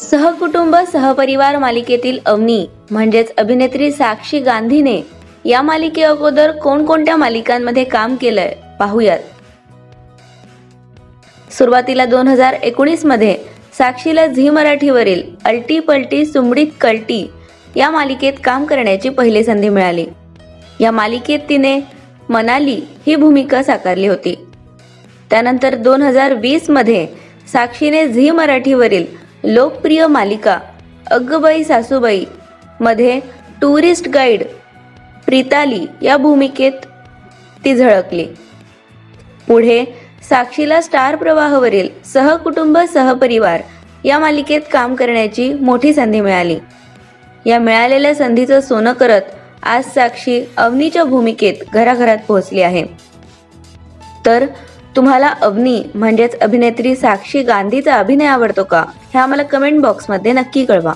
सहकुटुंब सहपरिवार मालिकेतील अवनी म्हणजेच अभिनेत्री साक्षी गांधीने या मालिके अगोदर कोणकोणत्या मालिकांमध्ये काम केलंय पाहूयात। सुरुवातीला 2019 मध्ये साक्षीला झी मराठीवरील अल्टी-पल्टी सुंबडीत कल्टी या मालिकेत काम करण्याची पहिली संधी मिळाली। या मालिकेत तिने मनाली ही भूमिका साकारली होती। त्यानंतर 2020 मध्ये साक्षीने झी मराठीवरील लोकप्रिय मालिका अगबाई सासूबाई मध्ये टूरिस्ट गाईड प्रीताली या भूमिकेत ती झळकली। पुढे साक्षीला स्टार प्रवाहवरील सहकुटुंब सहपरिवार या मालिकेत काम करण्याची मोठी संधी मिळाली। या मिळालेल्या संधीचं सोनं करत आज साक्षी अवनीच्या भूमिकेत घराघरात पोहोचली आहे। तर तुम्हाला अवनी म्हणजेच अभिनेत्री साक्षी गांधीचा अभिनय आवडतो का हे आम्हाला कमेंट बॉक्समध्ये नक्की कळवा।